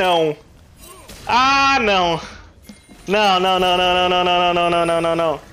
Não. Ah, não. Não, não, não, não, não, não, não, não, não, não, não, não.